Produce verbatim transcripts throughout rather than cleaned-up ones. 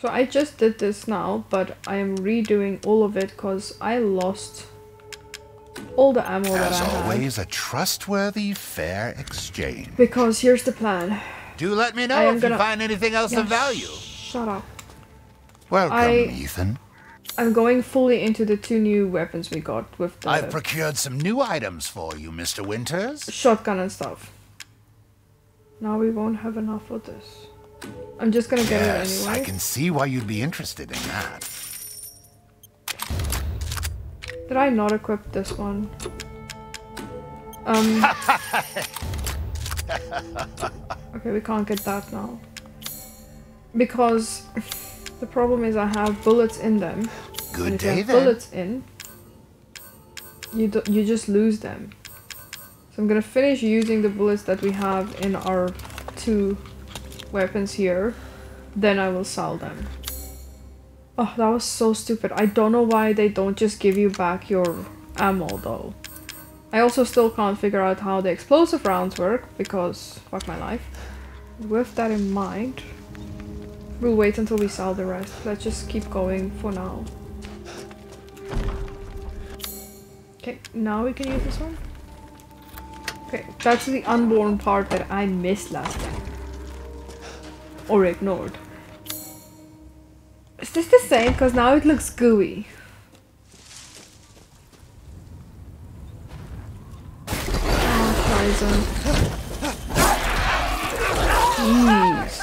So I just did this now, but I am redoing all of it because I lost all the ammo that I had. As always, a trustworthy, fair exchange. Because here's the plan. Do let me know if you find anything else of value. Shut up. Welcome, Ethan. I'm going fully into the two new weapons we got with the... I've procured some new items for you, Mister Winters. Shotgun and stuff. Now we won't have enough of this. I'm just gonna get yes, it anyway. I can see why you'd be interested in that. Did I not equip this one? Um. Okay, we can't get that now. Because the problem is I have bullets in them. Good and if day you have then. Bullets in. You do, you just lose them. So I'm gonna finish using the bullets that we have in our two weapons here, then I will sell them. Oh, that was so stupid. I don't know why they don't just give you back your ammo though. I also still can't figure out how the explosive rounds work because fuck my life. With that in mind, we'll wait until we sell the rest. Let's just keep going for now. Okay, now we can use this one. Okay, that's the unborn part that I missed last time. Or ignored. Is this the same? Because now it looks gooey. Oh, jeez.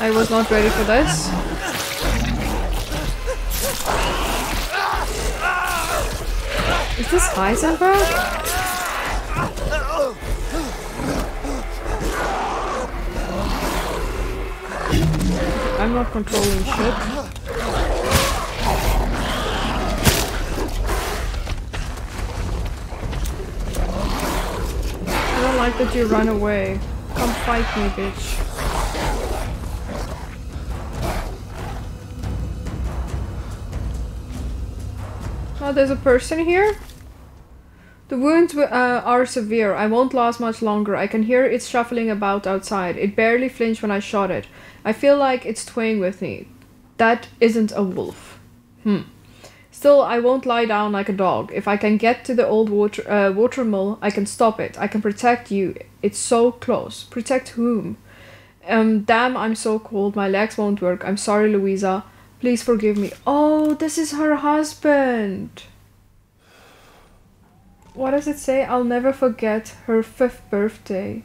I was not ready for this. Is this Heisenberg? I'm not controlling shit. I don't like that you run away. Come fight me, bitch. Oh, there's a person here? The wounds uh, are severe. I won't last much longer. I can hear it shuffling about outside. It barely flinched when I shot it. I feel like it's toying with me. That isn't a wolf. Hmm. Still, I won't lie down like a dog. If I can get to the old water, uh, water mill, I can stop it. I can protect you. It's so close. Protect whom? Um, damn, I'm so cold. My legs won't work. I'm sorry, Louisa. Please forgive me. Oh, this is her husband. What does it say? I'll never forget her fifth birthday.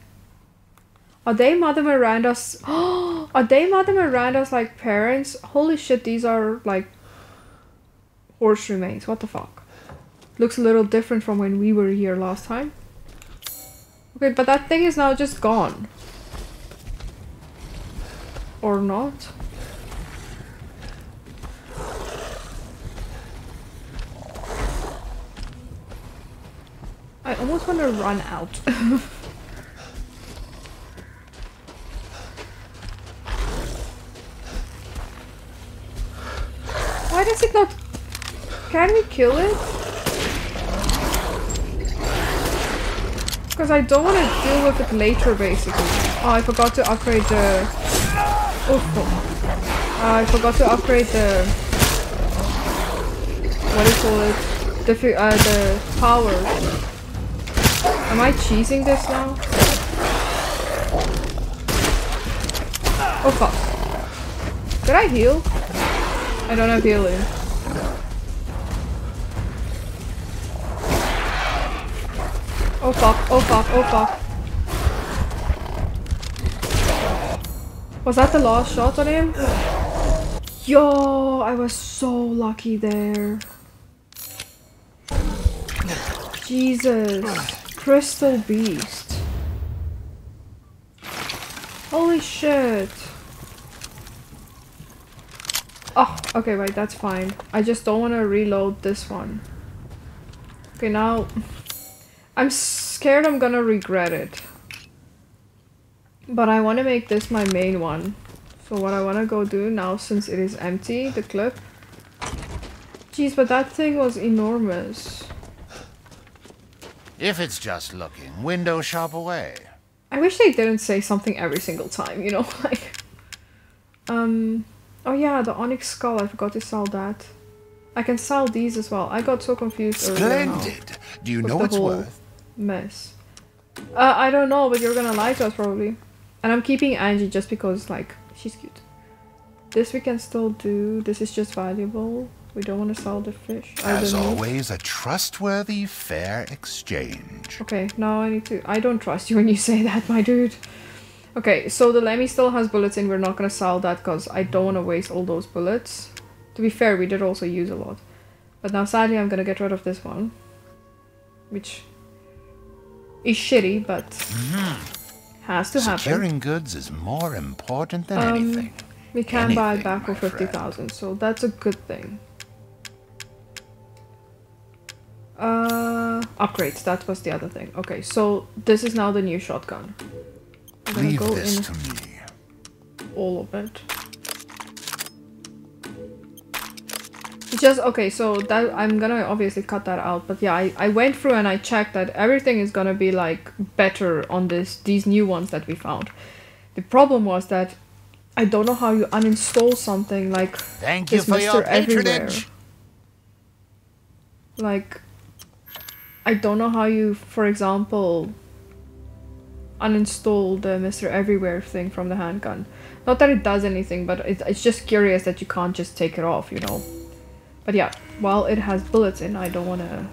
Are they Mother Miranda's? Oh, are they Mother Miranda's like parents? Holy shit, these are like horse remains. What the fuck? Looks a little different from when we were here last time. Okay, but that thing is now just gone. Or not. I almost want to run out. Why does it not... Can we kill it? Because I don't want to deal with it later, basically. Oh, I forgot to upgrade the... Oh, uh, I forgot to upgrade the... What do you call it? The, uh, the power. Am I cheesing this now? Oh, fuck. Did I heal? I don't have healing. Oh fuck, oh fuck, oh fuck. Was that the last shot on him? Yo, I was so lucky there. Jesus. Crystal Beast. Holy shit. Oh, okay, wait, that's fine. I just don't want to reload this one. Okay, now... I'm scared I'm gonna regret it. But I want to make this my main one. So what I want to go do now, since it is empty, the clip... Jeez, but that thing was enormous. If it's just looking, window shop away. I wish they didn't say something every single time, you know, like... Um, oh yeah, the onyx skull, I forgot to sell that. I can sell these as well. I got so confused. Splendid! Do you know it's worth? Mess. Uh, I don't know, but you're gonna lie to us probably. And I'm keeping Angie just because, like, she's cute. This we can still do. This is just valuable. We don't want to sell the fish. As always, a trustworthy, fair exchange. Okay, now I need to... I don't trust you when you say that, my dude. Okay, so the Lemmy still has bullets in. We're not going to sell that because I don't want to waste all those bullets. To be fair, we did also use a lot. But now, sadly, I'm going to get rid of this one. Which is shitty, but mm-hmm. has to happen. Securing goods is more important than um, anything. We can anything, buy back for fifty thousand, so that's a good thing. Uh, upgrades, that was the other thing. Okay, so this is now the new shotgun. I'm gonna Leave go this in to me. All of it. Just, okay, so that I'm gonna obviously cut that out, but yeah, I, I went through and I checked that everything is gonna be like better on this these new ones that we found. The problem was that I don't know how you uninstall something like Thank you for your patronage. Like, I don't know how you, for example, uninstall the Mister Everywhere thing from the handgun. Not that it does anything, but it, it's just curious that you can't just take it off, you know. But yeah, while it has bullets in, I don't want to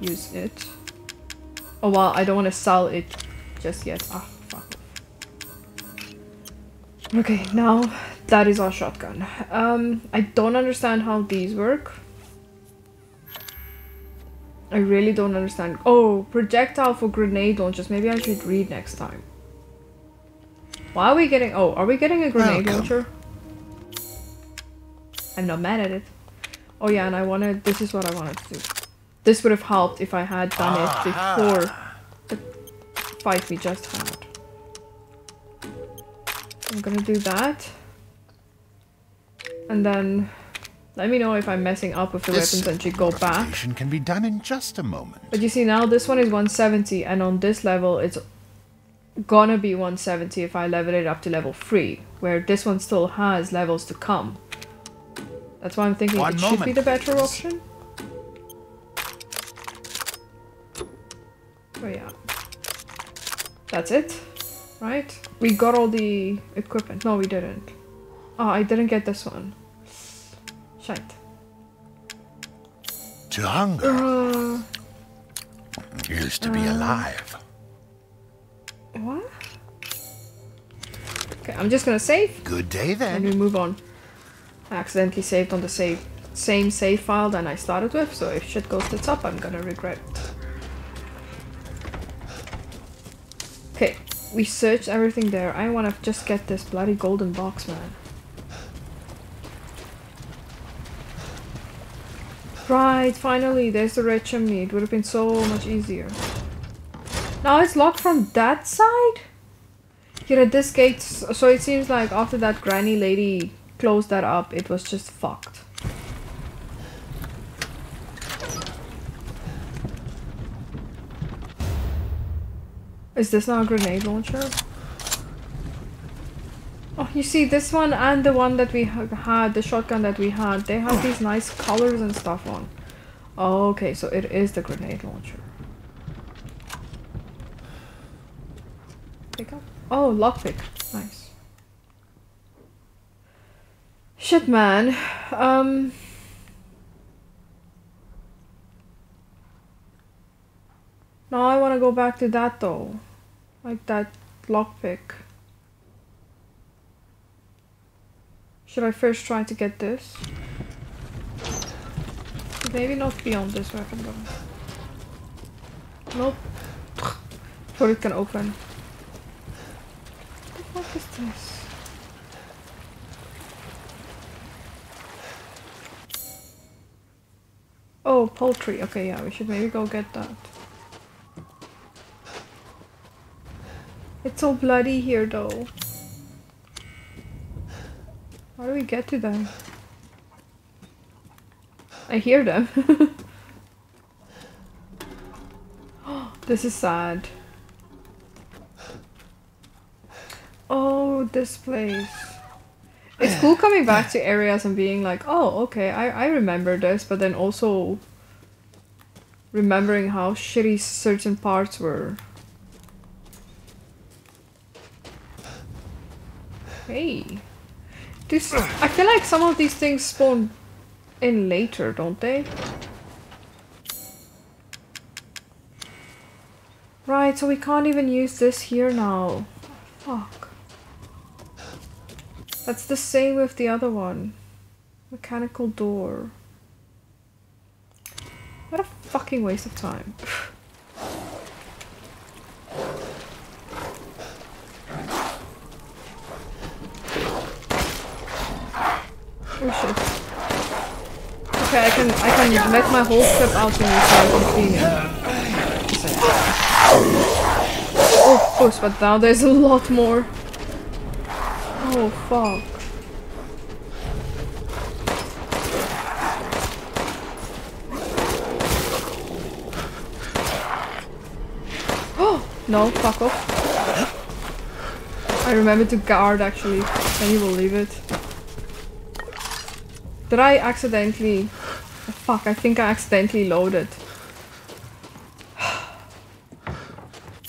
use it. Oh, well, I don't want to sell it just yet. Ah, fuck. Okay, now that is our shotgun. Um, I don't understand how these work. I really don't understand. Oh, projectile for grenade launchers. Maybe I should read next time. Why are we getting... Oh, are we getting a grenade Welcome. launcher? I'm not mad at it. Oh yeah, and I wanted... This is what I wanted to do. This would have helped if I had done it before the fight we just had. I'm gonna do that. And then... Let me know if I'm messing up with the this weapons and she go back. Can be done in just a moment. But you see now this one is one seventy and on this level it's gonna be one seventy if I level it up to level three. Where this one still has levels to come. That's why I'm thinking one it moment, should be the better please. option. Oh yeah. That's it. Right? We got all the equipment. No, we didn't. Oh, I didn't get this one. Right. To hunger uh, used to uh, be alive. What? Okay, I'm just gonna save. Good day then. And we move on. I accidentally saved on the save same save file than I started with, so if shit goes tits up, I'm gonna regret. Okay, we searched everything there. I wanna just get this bloody golden box, man. Right, finally, there's the red chimney. It would have been so much easier. Now it's locked from that side? Here at this gate, so it seems like after that granny lady closed that up, it was just fucked. Is this now a grenade launcher? Oh, you see this one and the one that we had, the shotgun that we had, they have these nice colors and stuff on. Oh, okay, so it is the grenade launcher. Pick up. Oh, lockpick. Nice. Shit, man. Um... Now I want to go back to that though. Like that lockpick. Should I first try to get this? Maybe not beyond this weapon though. Nope. So it can open. What the fuck is this? Oh, poultry. Okay, yeah, we should maybe go get that. It's so bloody here though. How do we get to them? I hear them. This is sad. Oh, this place. It's cool coming back to areas and being like, oh, okay, I, I remember this, but then also remembering how shitty certain parts were. Hey. This, I feel like some of these things spawn in later, don't they? Right, so we can't even use this here now. Fuck. That's the same with the other one. Mechanical door. What a fucking waste of time. Oh shit. Okay, I can I can make my whole strip out in this so I can clean it. So. Oh, push, but now there's a lot more. Oh fuck. Oh no, fuck off. I remember to guard actually, then you will leave it. Did I accidentally... Oh, fuck, I think I accidentally loaded.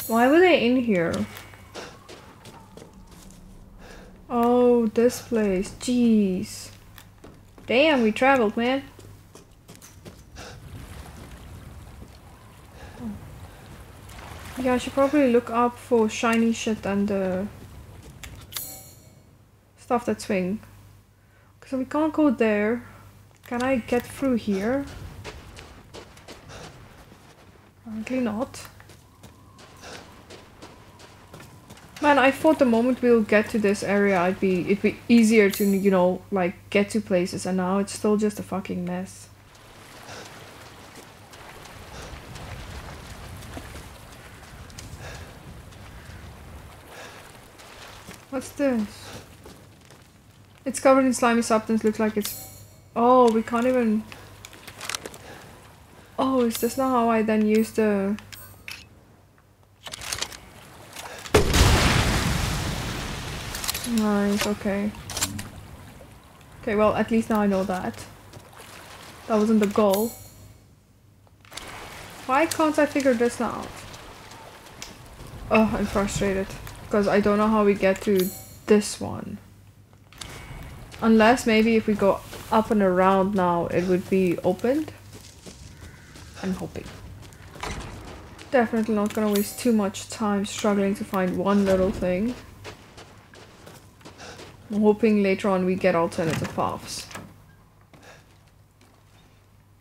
Why were they in here? Oh, this place. Jeez. Damn, we traveled, man. Oh. Yeah, I should probably look up for shiny shit and uh, stuff that swing. So we can't go there. Can I get through here? Apparently not. Man, I thought the moment we'll get to this area, it'd be it'd be easier to, you know, like get to places, and now it's still just a fucking mess. What's this? It's covered in slimy substance, looks like it's... Oh, we can't even... Oh, is this not how I then use the... Nice, okay. Okay, well, at least now I know that. That wasn't the goal. Why can't I figure this out? Oh, I'm frustrated. Because I don't know how we get to this one. Unless maybe if we go up and around now, it would be opened. I'm hoping. Definitely not gonna waste too much time struggling to find one little thing. I'm hoping later on we get alternative paths.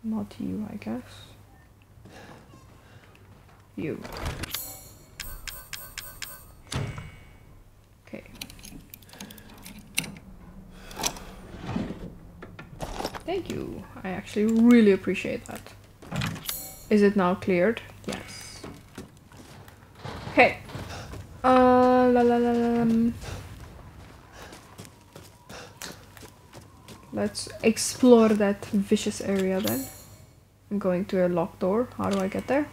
Not you, I guess. You. Thank you. I actually really appreciate that. Is it now cleared? Yes. Okay. Uh, la la la la. Let's explore that vicious area then. I'm going to a locked door. How do I get there?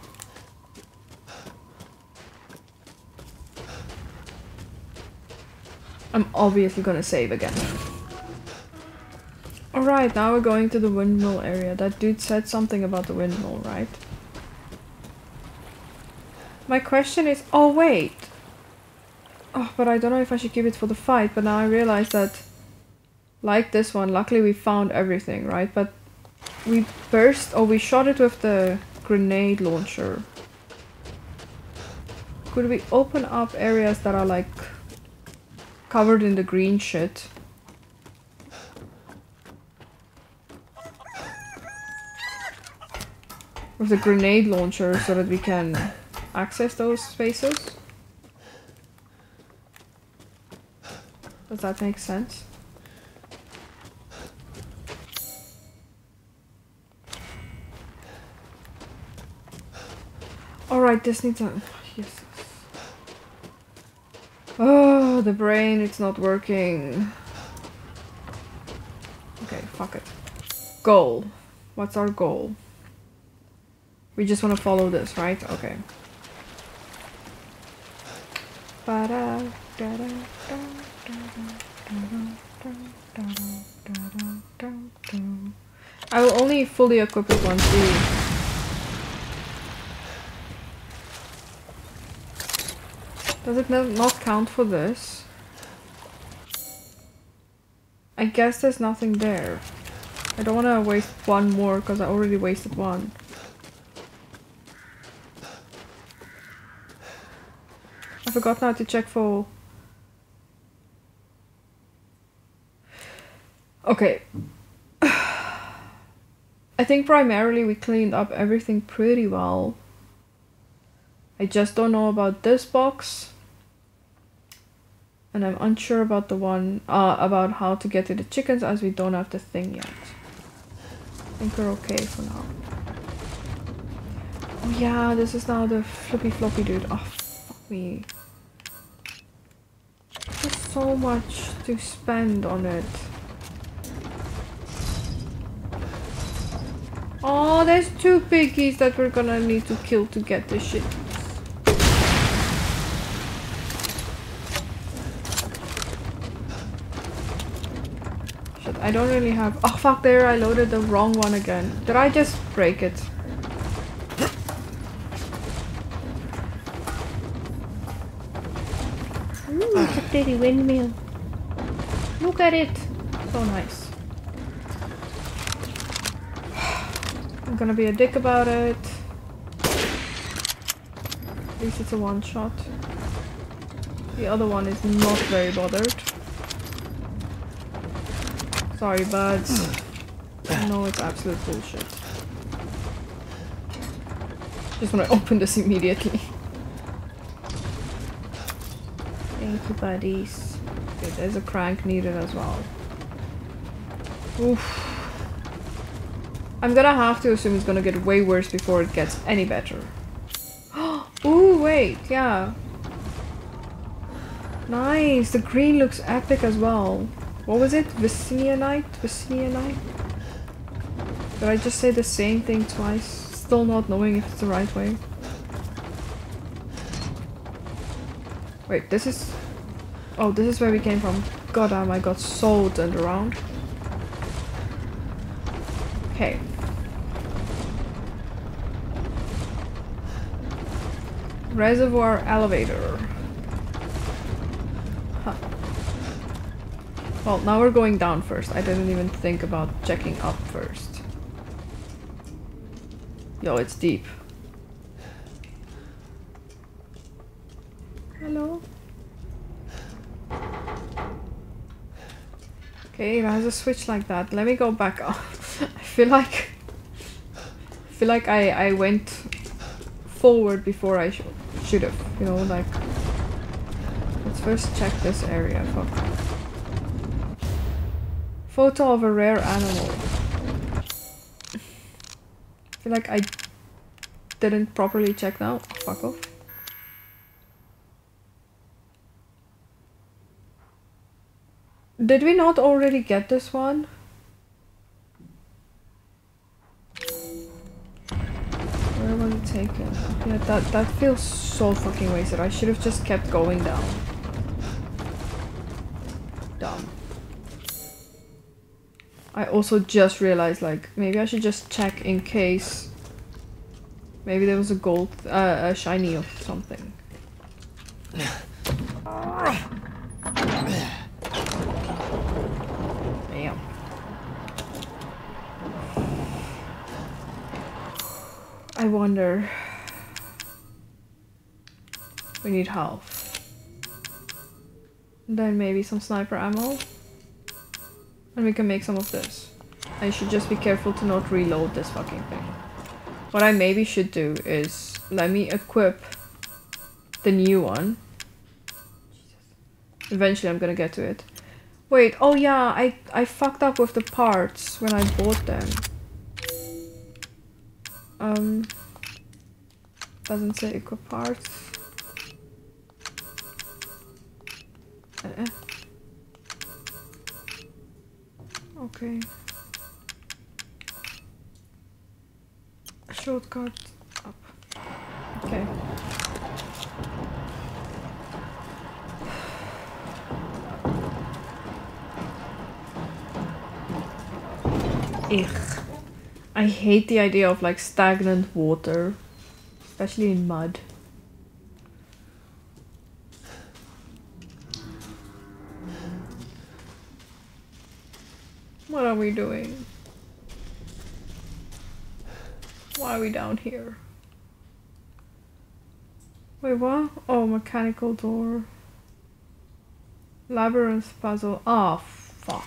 I'm obviously gonna save again. Alright, now we're going to the windmill area. That dude said something about the windmill, right? My question is... Oh, wait! Oh, but I don't know if I should keep it for the fight, but now I realize that... Like this one, luckily we found everything, right? But we burst... or we shot it with the grenade launcher. Could we open up areas that are like... covered in the green shit? With the grenade launcher so that we can access those spaces. Does that make sense? Alright, this needs a... Yes. Oh, the brain, it's not working. Okay, fuck it. Goal. What's our goal? We just want to follow this, right? Okay. I will only fully equip it once we... Does it not count for this? I guess there's nothing there. I don't want to waste one more because I already wasted one. I forgot now to check for... Okay. I think primarily we cleaned up everything pretty well. I just don't know about this box. And I'm unsure about the one, uh, about how to get to the chickens as we don't have the thing yet. I think we're okay for now. Oh yeah, this is now the flippy floppy dude. Oh, fuck me. There's so much to spend on it. Oh, there's two piggies that we're gonna need to kill to get this shit. Shit, I don't really have... Oh, fuck, there, I loaded the wrong one again. Did I just break it? Ooh, it's a pretty windmill. Look at it. So nice. I'm gonna be a dick about it. At least it's a one shot. The other one is not very bothered. Sorry, buds. No, it's absolute bullshit. Just wanna open this immediately. Thank you, buddies. Okay, there's a crank needed as well. Oof. I'm gonna have to assume it's gonna get way worse before it gets any better. Ooh, wait, yeah. Nice, the green looks epic as well. What was it? Vicinianite? Vicinianite? Did I just say the same thing twice? Still not knowing if it's the right way. Wait, this is... Oh, this is where we came from. God damn, I got so turned around. Okay. Reservoir elevator. Huh. Well, now we're going down first. I didn't even think about checking up first. Yo, it's deep. Hello? Okay, it has a switch like that. Let me go back up. I feel like I feel like I, I went forward before I sh should have, you know, like, let's first check this area. Fuck. Photo of a rare animal. I feel like I didn't properly check now. Fuck off. Did we not already get this one? Where was it taken? Yeah, that, that feels so fucking wasted. I should have just kept going down. Dumb. I also just realized, like, maybe I should just check in case... Maybe there was a gold... Uh, a shiny or something. I wonder. We need health. Then maybe some sniper ammo. And we can make some of this. I should just be careful to not reload this fucking thing. What I maybe should do is let me equip the new one. Eventually I'm gonna get to it. Wait, oh yeah, I, I fucked up with the parts when I bought them. Um, doesn't say equip parts. Uh, okay. Shortcut up. Okay. Ich. I hate the idea of like stagnant water, especially in mud. What are we doing? Why are we down here? Wait, what? Oh, mechanical door. Labyrinth puzzle. Ah, fuck.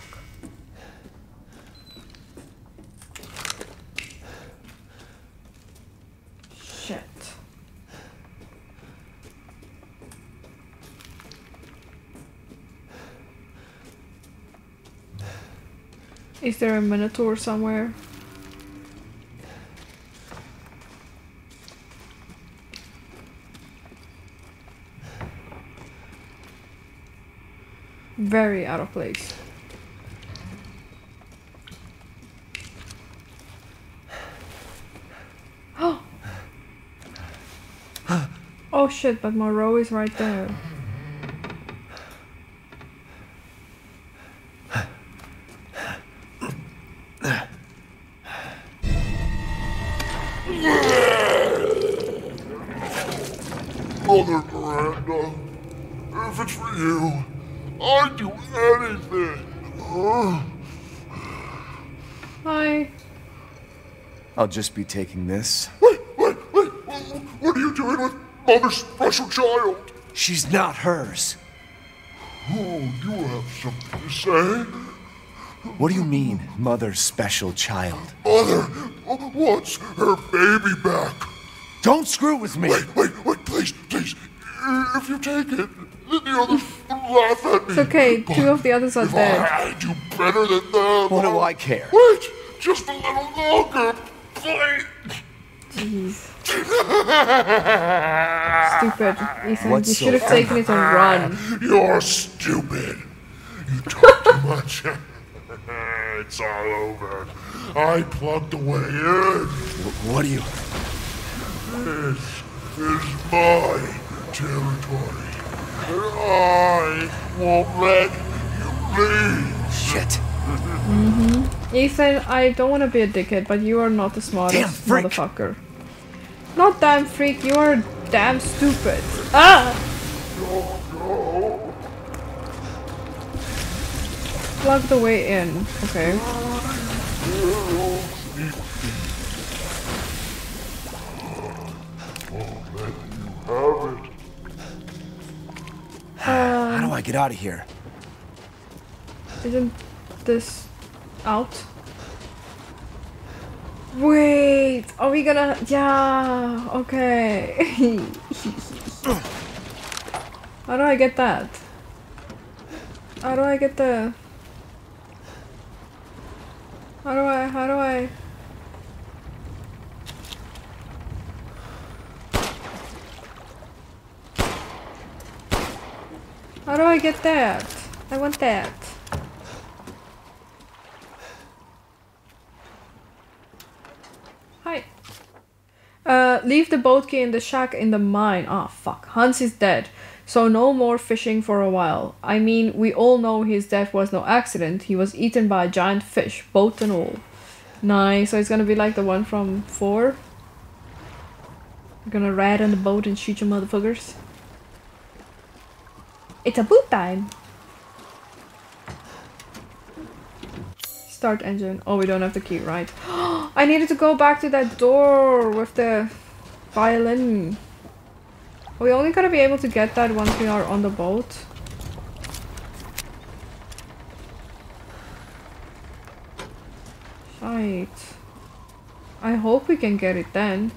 Shit. Is there a minotaur somewhere? Very out of place. Oh! Oh shit, but Moreau is right there. Mother Miranda, if it's for you, I'd do anything! Huh? Hi. I'll just be taking this. Wait, wait, wait! What are you doing with Mother's special child? She's not hers. Oh, you have something to say? What do you mean, Mother's special child? Mother wants her baby back. Don't screw with me! Wait, wait, wait, please, please. If you take it, then the others laugh at me. It's okay, but two of the others are dead. I do better than them. What do I care? Wait, just a little longer, please. Jeez. Stupid, Ethan. What's you should have so taken it and run. You're stupid. You talk too much. It's all over. I plugged away in. What are you? This is my territory. I won't let you leave. Shit. Mm-hmm. Ethan, I don't want to be a dickhead, but you are not the smartest motherfucker. Not damn freak, you are damn stupid. Ah! No, no. Plug the way in. Okay. Won't let you have it. Um, How do I get out of here? Isn't this out? Wait, are we gonna? Yeah, okay. How do I get that? How do I get the? How do I? How do I? How do I get that? I want that. Hi. Uh, leave the boat key in the shack in the mine. Ah, fuck. Hans is dead, so no more fishing for a while. I mean, we all know his death was no accident. He was eaten by a giant fish, boat and all. Nice. So it's gonna be like the one from four. We're gonna ride on the boat and shoot you motherfuckers. It's a boot time! Start engine. Oh, we don't have the key, right? I needed to go back to that door with the violin. We only gotta be able to get that once we are on the boat. Shite. I hope we can get it then.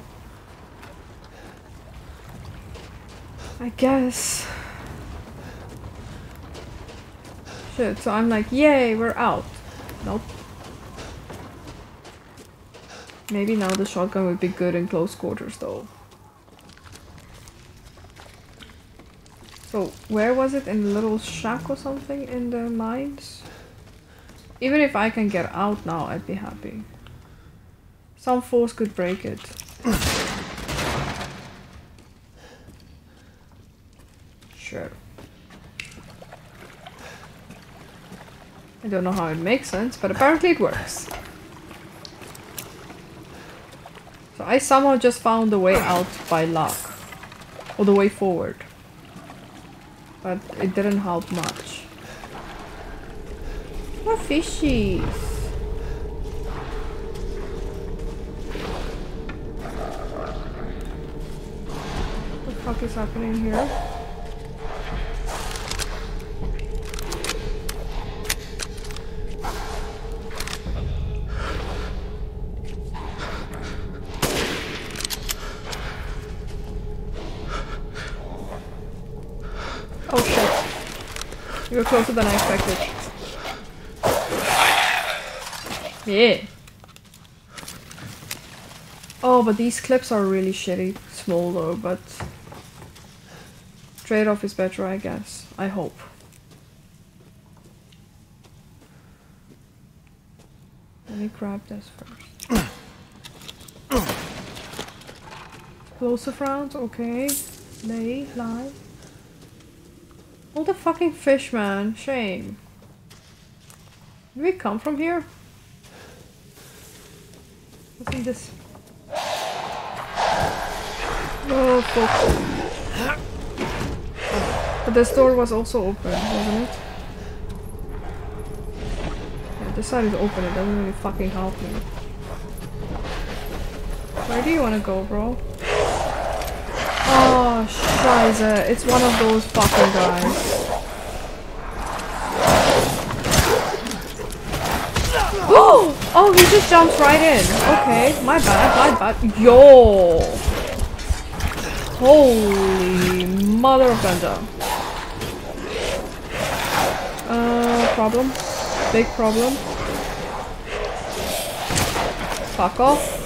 I guess. Shit, so I'm like, yay, we're out. Nope. Maybe now the shotgun would be good in close quarters though. So, where was it? In the little shack or something in the mines? Even if I can get out now, I'd be happy. Some force could break it. Sure. I don't know how it makes sense, but apparently it works. So I somehow just found the way out by luck. Or the way forward. But it didn't help much. More fishies. What the fuck is happening here? Oh shit. You were closer than I expected. Yeah. Oh, but these clips are really shitty. Small though, but... trade-off is better, I guess. I hope. Let me grab this first. Explosive rounds, okay. Lay, lie. All the fucking fish, man. Shame. Did we come from here? What's in this? Oh, fuck. But this door was also open, wasn't it? Yeah, this side is open, it doesn't really fucking help me. Where do you wanna go, bro? Oh, scheiße, it's one of those fucking guys. Oh! Oh, he just jumps right in. Okay, my bad, my bad. Yo! Holy mother of Brenda. Uh, problem. Big problem. Fuck off.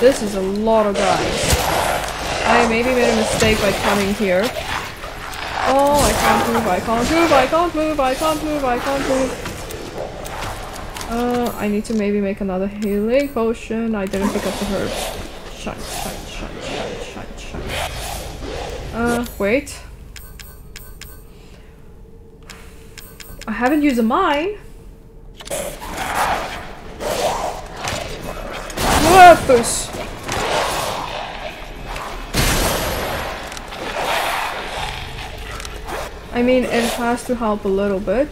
This is a lot of guys. I maybe made a mistake by coming here. Oh, I can't move, I can't move, I can't move, I can't move, I can't move. Uh, I need to maybe make another healing potion. I didn't pick up the herb. Shite, shite, shite, shite, shite, shite. Uh, wait. I haven't used a mine. Purpose. I mean, it has to help a little bit.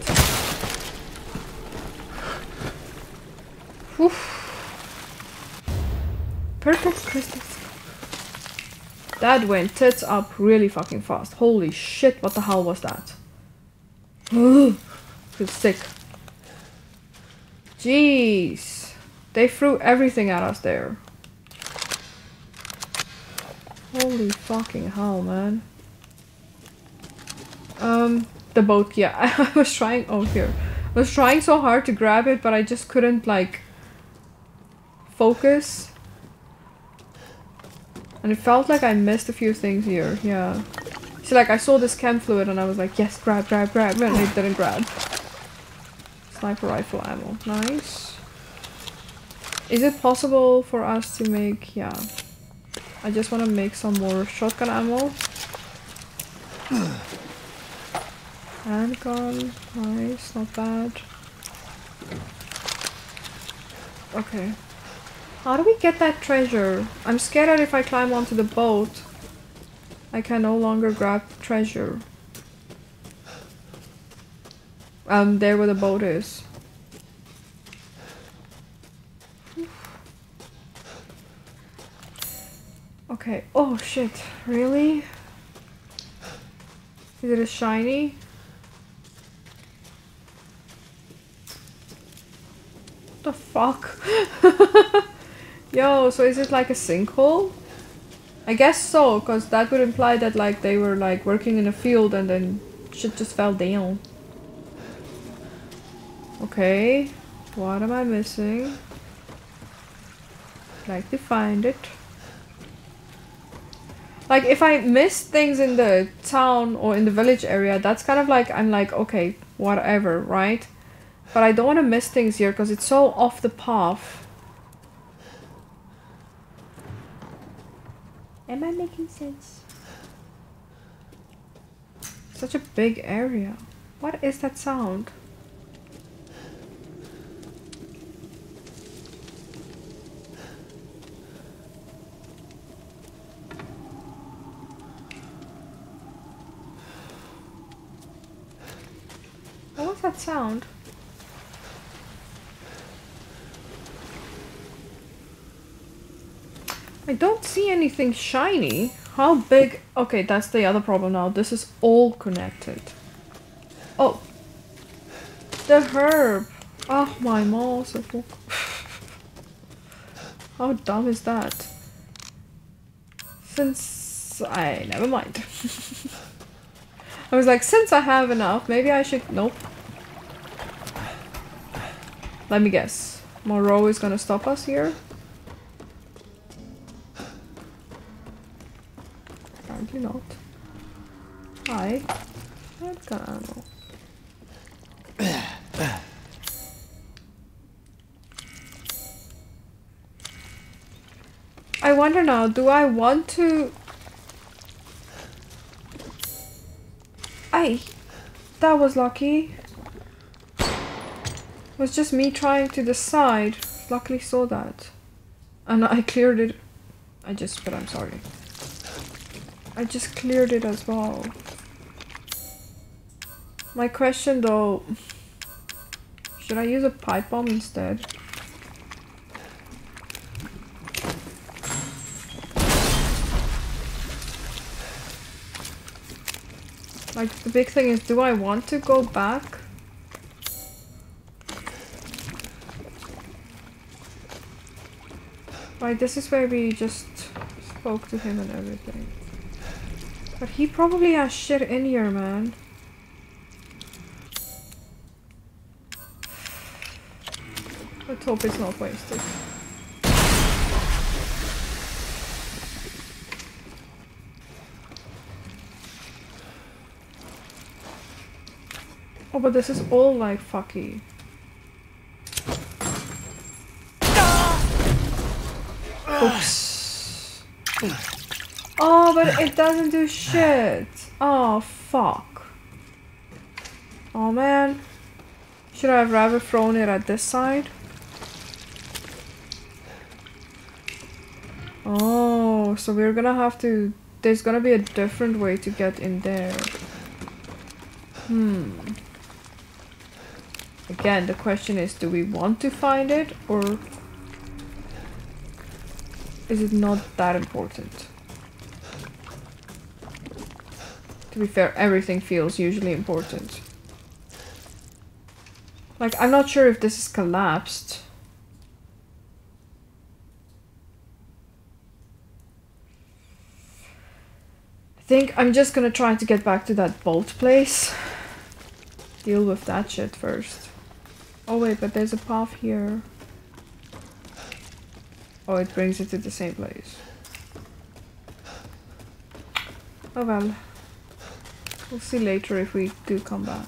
Oof. Perfect crystals. That went tits up really fucking fast. Holy shit, what the hell was that? Ugh. Feel sick. Jeez. They threw everything at us there. Holy fucking hell, man. Um, the boat, yeah. I was trying- oh, here. I was trying so hard to grab it, but I just couldn't, like, focus. And it felt like I missed a few things here, yeah. See, like, I saw this chem fluid and I was like, yes, grab, grab, grab, and it didn't grab. Sniper rifle ammo. Nice. Is it possible for us to make... yeah. I just want to make some more shotgun ammo. Handgun. Nice. Not bad. Okay. How do we get that treasure? I'm scared that if I climb onto the boat, I can no longer grab treasure. Um, there where the boat is. Okay. Oh shit. Really? Is it a shiny? What the fuck? Yo, so is it like a sinkhole? I guess so, because that would imply that like they were like working in a field and then shit just fell down. Okay, what am I missing? I'd like to find it. Like if I miss things in the town or in the village area, that's kind of like I'm like, okay, whatever, right? But I don't want to miss things here because it's so off the path. Am I making sense? Such a big area. What is that sound? that sound? I don't see anything shiny. How big? Okay, that's the other problem now. This is all connected. Oh. The herb. Oh my mouse. How dumb is that? Since I... never mind. I was like, since I have enough, maybe I should... Nope. Let me guess. Moreau is gonna stop us here? Apparently not. Hi. I've got ammo. I wonder now, do I want to... Ay! That was lucky. It was just me trying to decide. Luckily saw that. And I cleared it. I just... but I'm sorry. I just cleared it as well. My question though... Should I use a pipe bomb instead? Like, the big thing is, do I want to go back? Right, this is where we just spoke to him and everything. But he probably has shit in here, man. Let's hope it's not wasted. Oh, but this is all like fucky. Oops. Oh, but it doesn't do shit. Oh, fuck. Oh, man. Should I have rather thrown it at this side? Oh, so we're gonna have to... There's gonna be a different way to get in there. Hmm. Again, the question is, do we want to find it, or is it not that important? To be fair, everything feels usually important. Like, I'm not sure if this is collapsed. I think I'm just gonna try to get back to that bolt place. Deal with that shit first. Oh wait, but there's a path here. Oh, it brings it to the same place. Oh well. We'll see later if we do come back.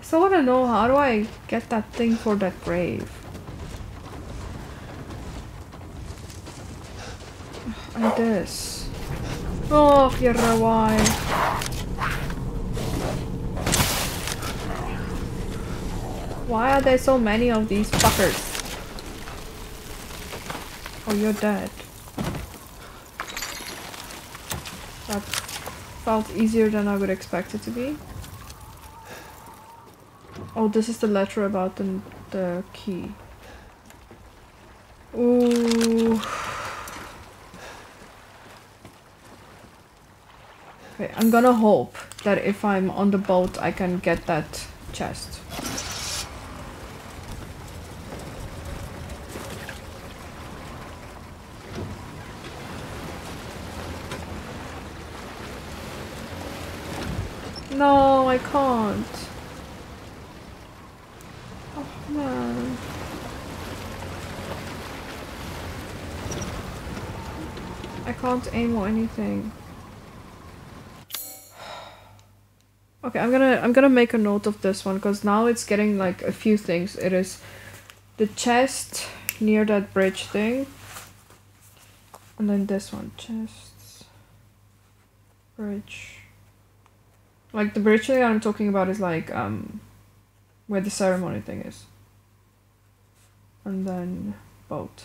I still wanna know, how do I get that thing for that grave? And this. Oh, yerra why? Why are there so many of these fuckers? Oh, you're dead. That felt easier than I would expect it to be. Oh, this is the letter about the, the key. Ooh. Okay, I'm gonna hope that if I'm on the boat, I can get that chest. No, I can't. Oh man. I can't aim or anything. Okay, I'm gonna I'm gonna make a note of this one because now it's getting like a few things. It is the chest near that bridge thing. And then this one. Chests. Bridge. Like, the bridge that I'm talking about is like, um, where the ceremony thing is. And then, boat.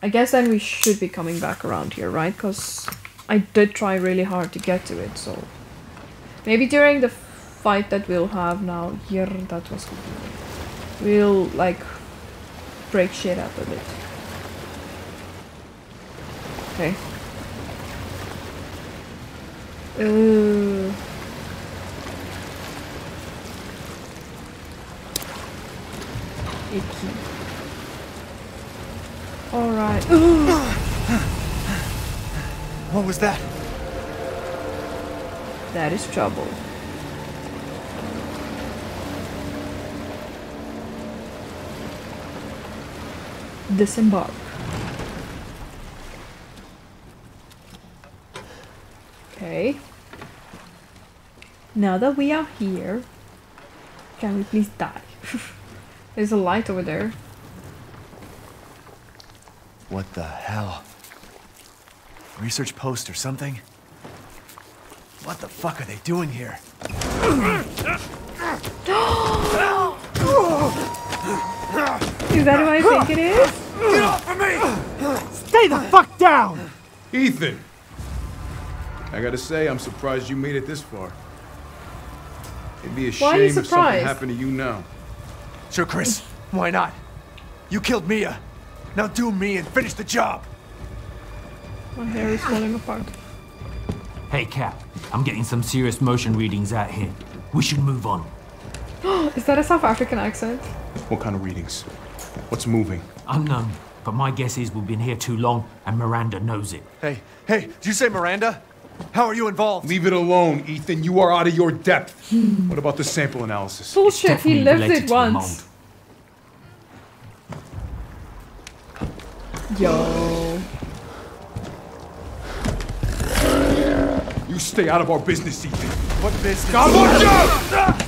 I guess then we should be coming back around here, right? Because I did try really hard to get to it, so... Maybe during the fight that we'll have now here, that was good. We'll like break shit up a bit. Okay. Uh, icky. All right. What was that? That is trouble. Disembark. Okay. Now that we are here, can we please die? There's a light over there. What the hell? Research post or something? What the fuck are they doing here? Is that who I think it is? Get off of me! Stay the fuck down! Ethan! I gotta say, I'm surprised you made it this far. It'd be a shame if something happened to you now. Sure, Chris. Why not? You killed Mia. Now do me and finish the job. My hair is falling apart. Hey, Cap. I'm getting some serious motion readings out here. We should move on. Is that a South African accent? What kind of readings? What's moving? Unknown, but my guess is we've been here too long and Miranda knows it. Hey, hey, did you say Miranda? How are you involved? Leave it alone, Ethan. You are out of your depth. What about the sample analysis? Bullshit, he lived it once. Yo. You stay out of our business, Ethan. What business? God, watch out!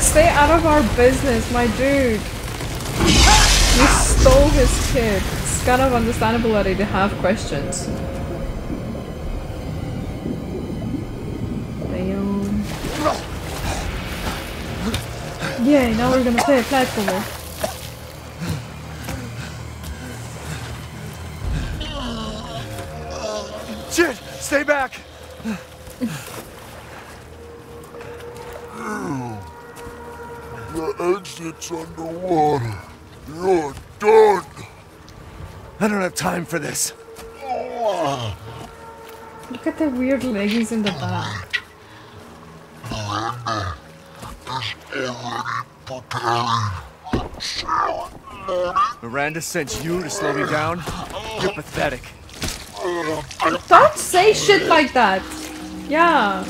Stay out of our business, my dude. You stole his kid. It's kind of understandable that they have questions. Damn. Yeah, now we're gonna play a platformer. Shit! Stay back! The exit's underwater. You're done. I don't have time for this. Look at the weird leggings in the back. Miranda is already preparing ceremony. Miranda sent you to slow me down? You're pathetic. Don't say shit like that. Yeah.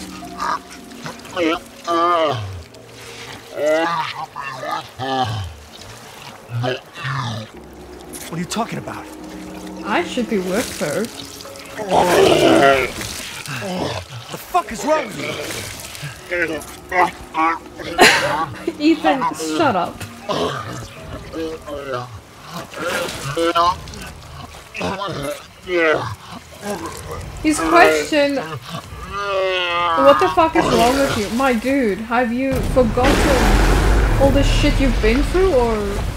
What are you talking about? I should be with her. What the fuck is wrong with you? Ethan, shut up. His question... What the fuck is wrong with you? My dude, have you forgotten all the shit you've been through, or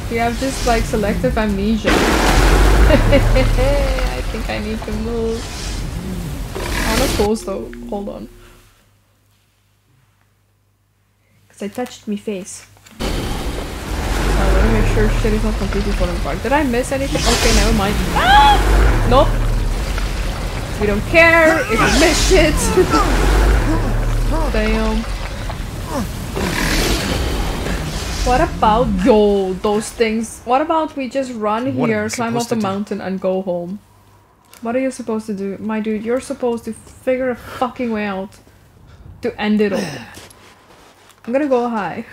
do you have just like selective amnesia? I think I need to move. I'm on a pause though, hold on. Cause I touched me face. So I wanna make sure shit is not completely falling apart. Did I miss anything? Okay, never mind. Ah! Nope. We don't care if you miss shit. Damn. What about yo those things? What about we just run what here, climb up the mountain, and go home? What are you supposed to do, my dude? You're supposed to figure a fucking way out to end it all. I'm gonna go high.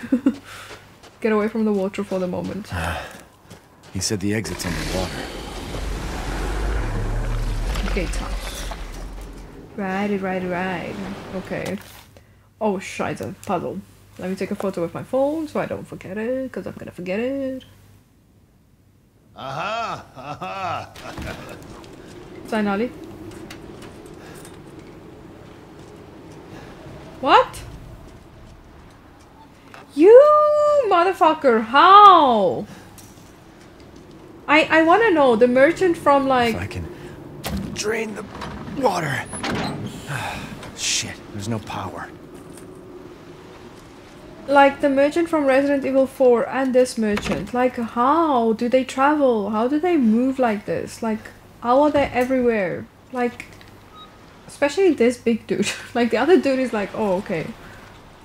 Get away from the water for the moment. He said the exit's underwater. Okay, time. Right, right, right. Okay. Oh, shit, a puzzle. Let me take a photo with my phone so I don't forget it, because I'm gonna forget it. Aha! Aha! Finally. What? You motherfucker, how? I I wanna know the merchant from like. If I can drain the water. Shit, there's no power. Like the merchant from Resident Evil four and this merchant. Like, how do they travel? How do they move like this? Like, how are they everywhere? Like, especially this big dude. Like, the other dude is like, oh, okay.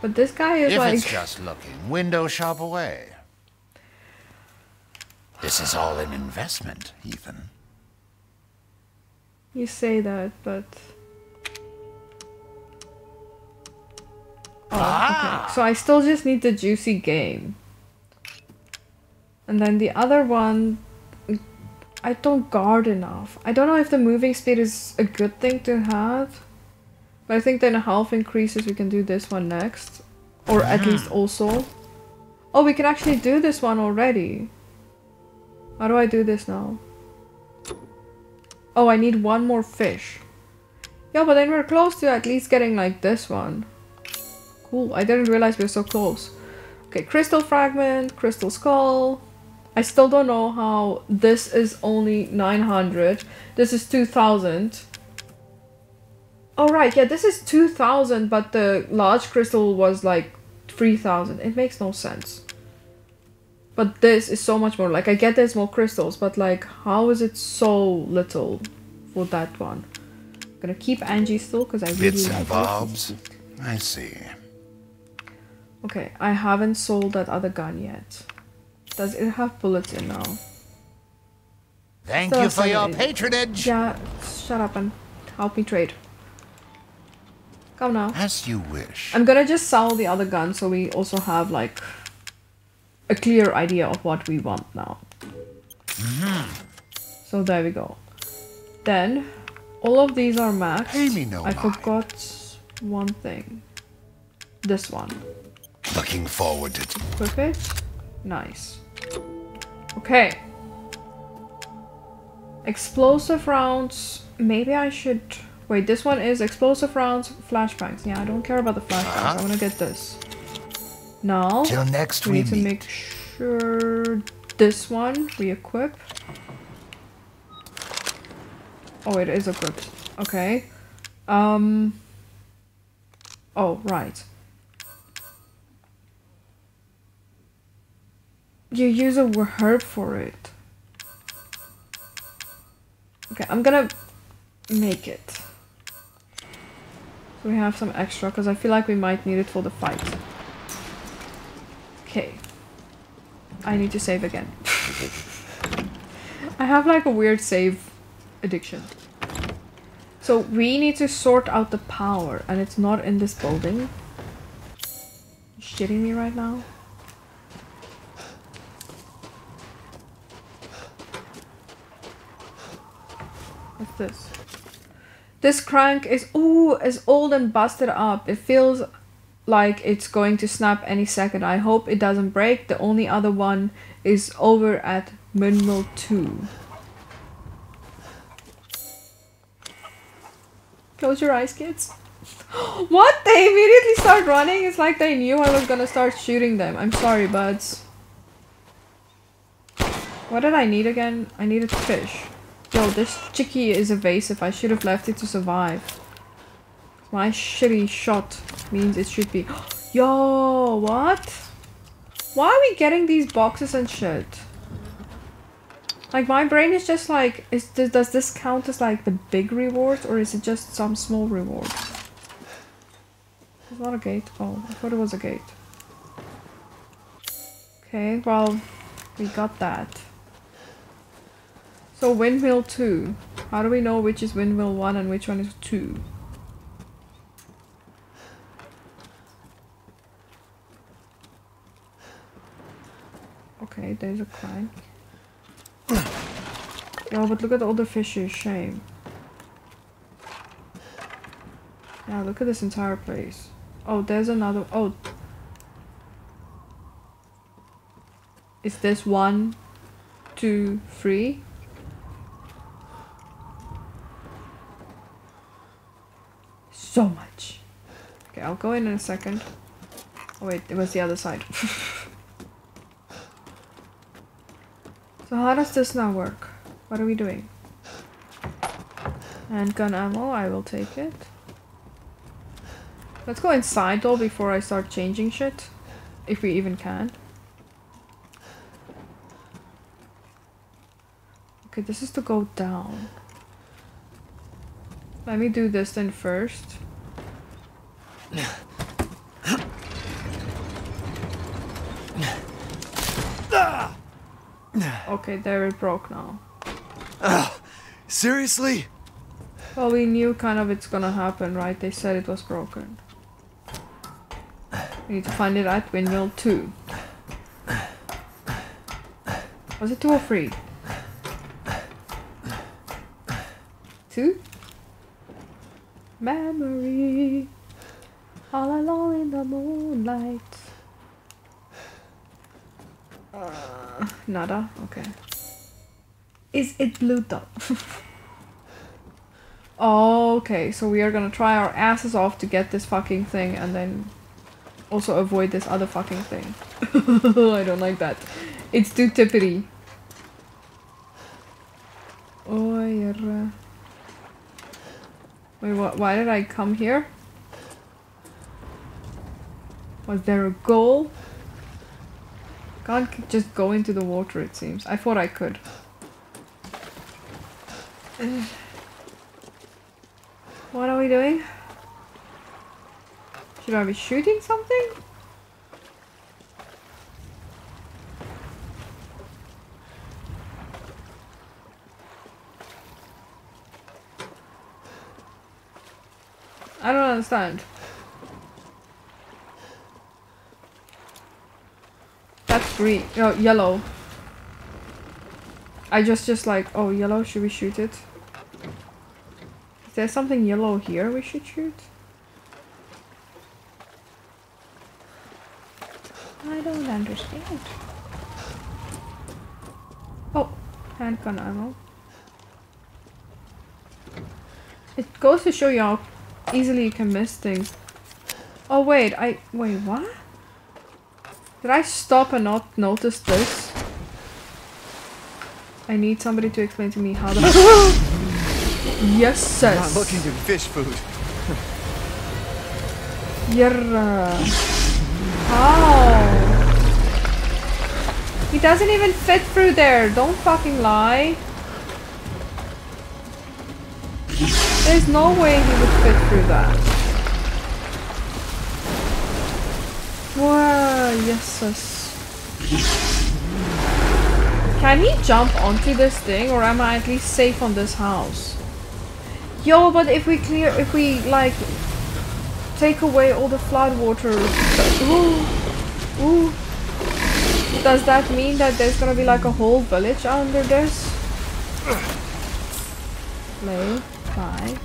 But this guy is if like... If it's just looking, window shop away. This is all an investment, Ethan. You say that, but... Oh, ah. Okay. So I still just need the juicy game. And then the other one... I don't guard enough. I don't know if the moving speed is a good thing to have. But I think then a health increases, we can do this one next. Or at least also. Oh, we can actually do this one already. How do I do this now? Oh, I need one more fish. Yeah, but then we're close to at least getting like this one. Cool, I didn't realize we were so close. Okay, crystal fragment, crystal skull. I still don't know how this is only nine hundred. This is two thousand. Oh, right, yeah, this is two thousand, but the large crystal was like three thousand. It makes no sense. But this is so much more. Like, I get there's more crystals, but like, how is it so little for that one? I'm gonna keep Angie still because I really Bits and bobs. I see. Okay, I haven't sold that other gun yet. Does it have bullets in now? Thank Still you for your patronage! Yeah, shut up and help me trade. Come now. As you wish. I'm gonna just sell the other gun so we also have like a clear idea of what we want now. Mm-hmm. So there we go. Then, all of these are maxed. Pay me no I mind. forgot one thing. This one. Looking forward to it. Perfect. Nice. Okay. Explosive rounds. Maybe I should... Wait, this one is explosive rounds, flashbangs. Yeah, I don't care about the flashbangs. Uh-huh. I want to get this. Now, Till next we need to make sure this one we equip. Oh, it is equipped. Okay. Um. Oh, right. You use a herb for it. Okay, I'm gonna make it. So we have some extra, because I feel like we might need it for the fight. Okay. I need to save again. I have like a weird save addiction. So we need to sort out the power, and it's not in this building. You're shitting me right now? What's this? This crank is ooh is old and busted up. It feels like it's going to snap any second. I hope it doesn't break. The only other one is over at Mineral two. Close your eyes, kids. What? They immediately start running? It's like they knew I was gonna start shooting them. I'm sorry, buds. What did I need again? I needed fish. Yo, this chickie is evasive. I should have left it to survive. My shitty shot means it should be... Yo, what? Why are we getting these boxes and shit? Like, my brain is just like... Is this, does this count as, like, the big reward? Or is it just some small reward? It's not a gate. Oh, I thought it was a gate. Okay, well, we got that. So windmill two. How do we know which is windmill one and which one is two? Okay, there's a crank. Oh, but look at all the fishes. Shame. Yeah, look at this entire place. Oh, there's another. Oh. Is this one, two, three? So much. Okay, I'll go in in a second. Oh wait, it was the other side. So how does this now work? What are we doing? Handgun ammo, I will take it. Let's go inside though before I start changing shit. if we even can. Okay, this is to go down. Let me do this then first. Okay, there it broke now. Uh, seriously? Well, we knew kind of it's gonna happen, right? They said it was broken. We need to find it at windmill two. Was it two or three? Two? Memory. All alone in the moonlight. Uh, nada? Okay. Is it blue though? Okay, so we are gonna try our asses off to get this fucking thing and then also avoid this other fucking thing. I don't like that. It's too tippity. Oh, yeah. Wait, what? Why did I come here? Was there a goal? Can't just go into the water, it seems. I thought I could. What are we doing? Should I be shooting something? I don't understand. That's green. Oh, yellow. I just just like, oh, yellow, should we shoot it? Is there something yellow here we should shoot? I don't understand. Oh, handgun ammo. It goes to show you how easily you can miss things. Oh wait, I wait what? Did I stop and not notice this? I need somebody to explain to me how to. Yes, sis. I'm looking for fish food. Yerra. How? He doesn't even fit through there. Don't fucking lie. There's no way he would fit through that. Wow, yes. Can he jump onto this thing, or am I at least safe on this house? Yo, but if we clear, if we like take away all the flood water, ooh, ooh, does that mean that there's gonna be like a whole village under this? Play, bye.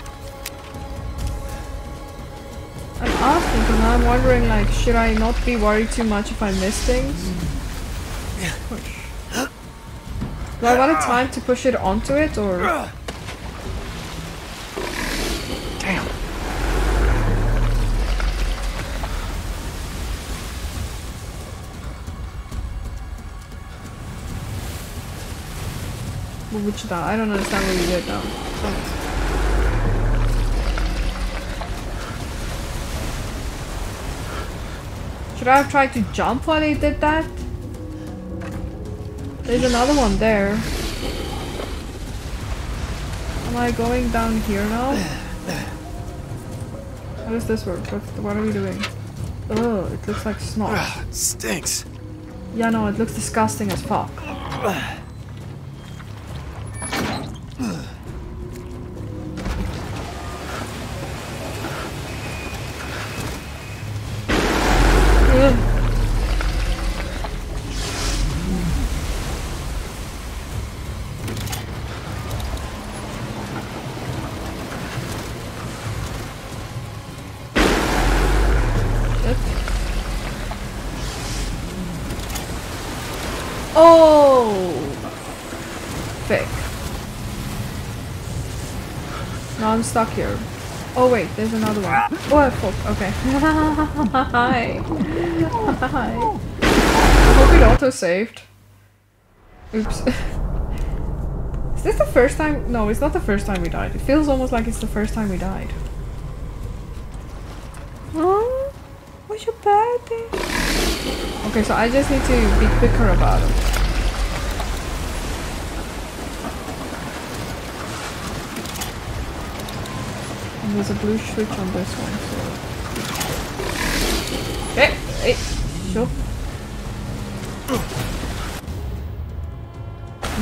I'm asking because I'm wondering, like, should I not be worried too much if I miss things? Push. Do I want a time to push it onto it, or...? Damn. Which that? I don't understand what you did now. Oh. Should I have tried to jump while he did that? There's another one there. Am I going down here now? How does this work? What, what are we doing? Oh, it looks like snot. Uh, it stinks. Yeah, no, it looks disgusting as fuck. I'm stuck here. Oh wait, there's another one. Oh fuck, okay. Hi. Hi. I hope it auto-saved. Oops. Is this the first time? No, it's not the first time we died. It feels almost like it's the first time we died. Oh, what's your birthday? Okay, so I just need to be quicker about it. And there's a blue switch on this one, so... Hey! Hey! Sure.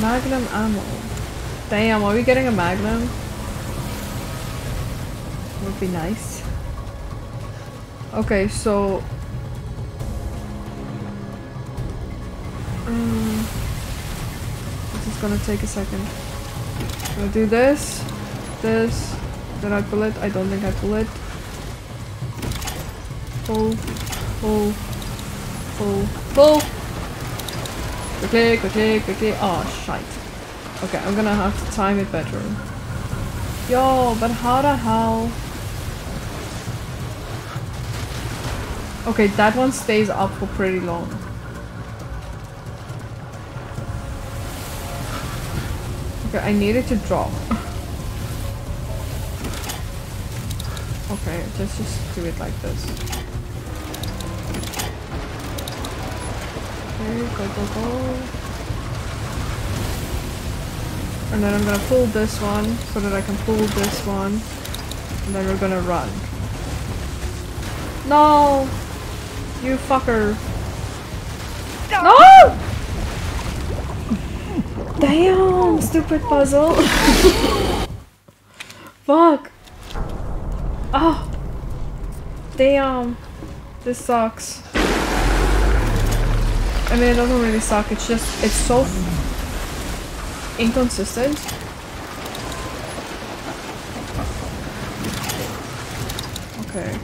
Magnum ammo. Damn, are we getting a magnum? Would be nice. Okay, so... Um, this is gonna take a second. I'll do this, this, then I pull it. I don't think I pull it. Pull, pull, pull, pull! Quickly, quickly, quickly. Oh, shite. Okay, I'm gonna have to time it better. Yo, but how the hell? Okay, that one stays up for pretty long. Okay, I need it to drop. Okay, let's just do it like this. Okay, go, go, go. And then I'm gonna pull this one so that I can pull this one. And then we're gonna run. No! You fucker. No! Damn! Stupid puzzle. Fuck. Oh. Damn. This sucks. I mean, it doesn't really suck. It's just, it's so f- inconsistent. Okay.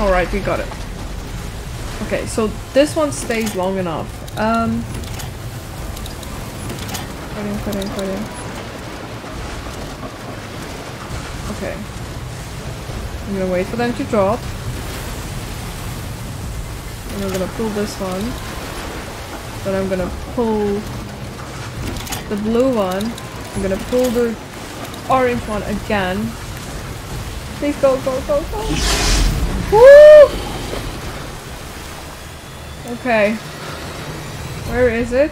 Alright, we got it. Okay, so this one stays long enough. Um, put in, put in, put in. Okay. I'm gonna wait for them to drop. And I'm gonna pull this one. Then I'm gonna pull the blue one. I'm gonna pull the orange one again. Please go, go, go, go! Woo! Okay. Where is it?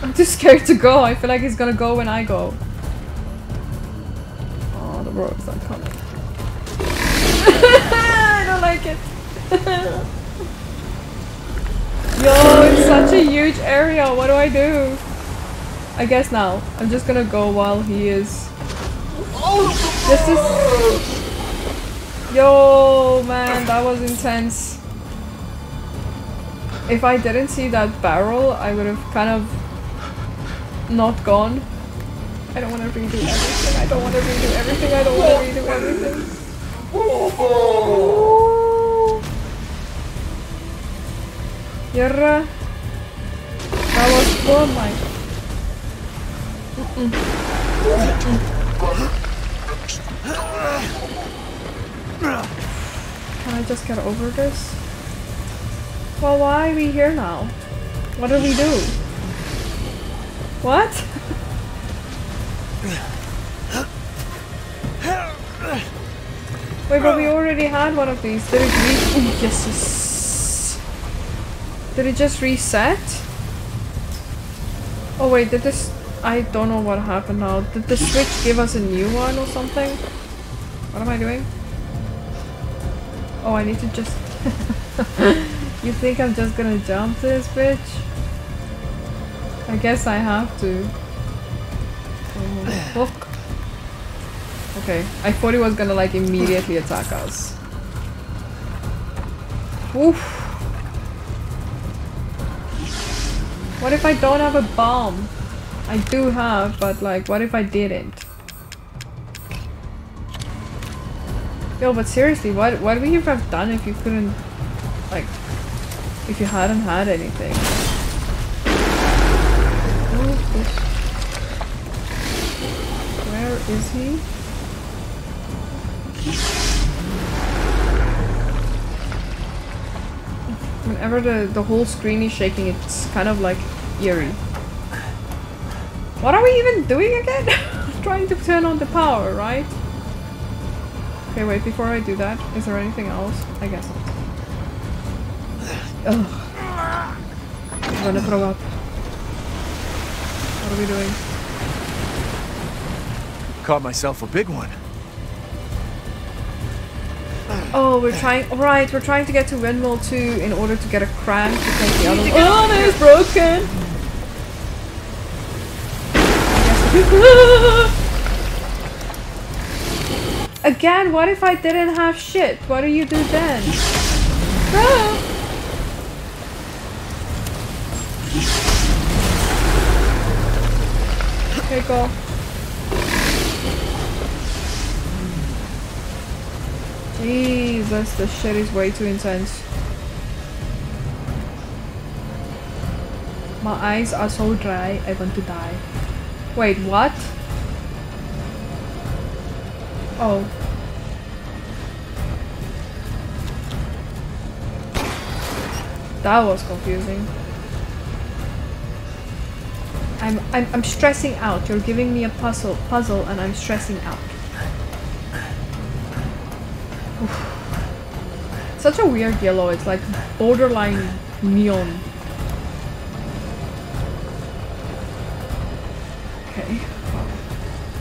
I'm too scared to go. I feel like it's gonna go when I go. Oh, the road's not coming. I don't like it. Yo, it's such a huge area. What do I do? I guess now. I'm just gonna go while he is... This is... Yo, man, that was intense. If I didn't see that barrel, I would have kind of not gone. I don't want to redo everything. I don't want to redo everything. I don't want to redo everything. Yerra. That was... Oh my god. Mm-mm. Mm-mm. Can I just get over this? Well, why are we here now? What do we do? What? Wait, but we already had one of these. Did it re- Ooh, yes. Did it just reset? Oh wait, did this... I don't know what happened now. Did the switch give us a new one or something? What am I doing? Oh, I need to just... You think I'm just gonna jump this bitch? I guess I have to. Oh, fuck. Okay, I thought he was gonna like immediately attack us. Oof. What if I don't have a bomb? I do have, but like, what if I didn't? Yo, but seriously, what what would you have done if you couldn't, like, if you hadn't had anything? Where is he? Whenever the, the whole screen is shaking, it's kind of like eerie. What are we even doing again? trying to turn on the power, right? Okay, wait, before I do that, is there anything else? I guess not. Ugh. I'm gonna throw up. What are we doing? Caught myself a big one. Oh, we're trying. Right, we're trying to get to Windmill two in order to get a crank to take the other one. Oh, that is broken! Again, what if I didn't have shit? What do you do then? Ah. Okay, go. Jesus, this shit is way too intense. My eyes are so dry, I want to die. Wait, what? Oh. That was confusing. I'm, I'm, I'm stressing out. You're giving me a puzzle, puzzle, and I'm stressing out. Oof. Such a weird yellow. It's like borderline neon. Okay.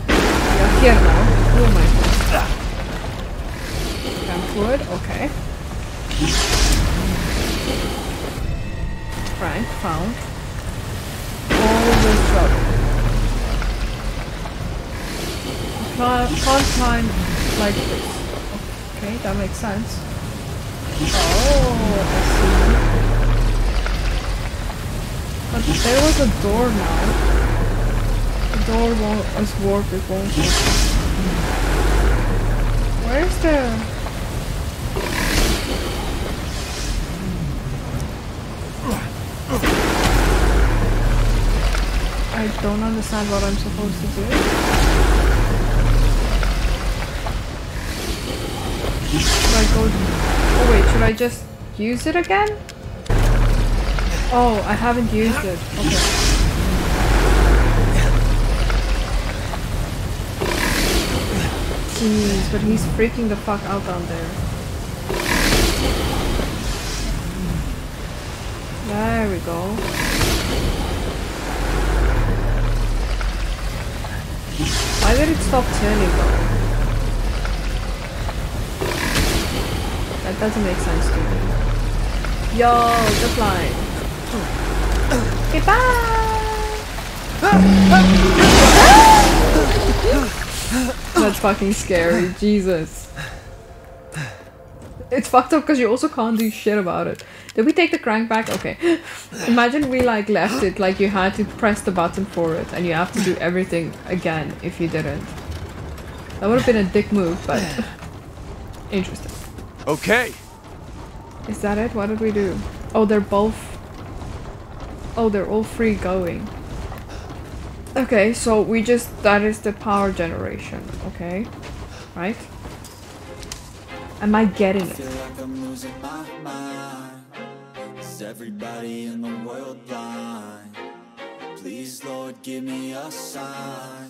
Yeah, here now. Oh my god. Camp wood. Okay. Right. Found. Can't climb like this. Okay, that makes sense. Oh, I see. But there was a door now. The door won't as warped, it won't. Where's the... I don't understand what I'm supposed to do. Should I go? Oh wait, should I just use it again? Oh, I haven't used it. Okay. Jeez, but he's freaking the fuck out down there. There we go. Why did it stop turning though? That doesn't make sense to me. Yo, the line. Goodbye! That's fucking scary. Jesus. It's fucked up because you also can't do shit about it. Did we take the crank back? Okay. Imagine we like left it like you had to press the button for it and you have to do everything again if you didn't. That would have been a dick move, but interesting. Okay. Is that it? What did we do? Oh, they're both... Oh, they're all free going. Okay, so we just... That is the power generation. Okay. Right? Am I getting it? I feel like I'm losing my mind. Is everybody in the world blind? Please, Lord, give me a sign.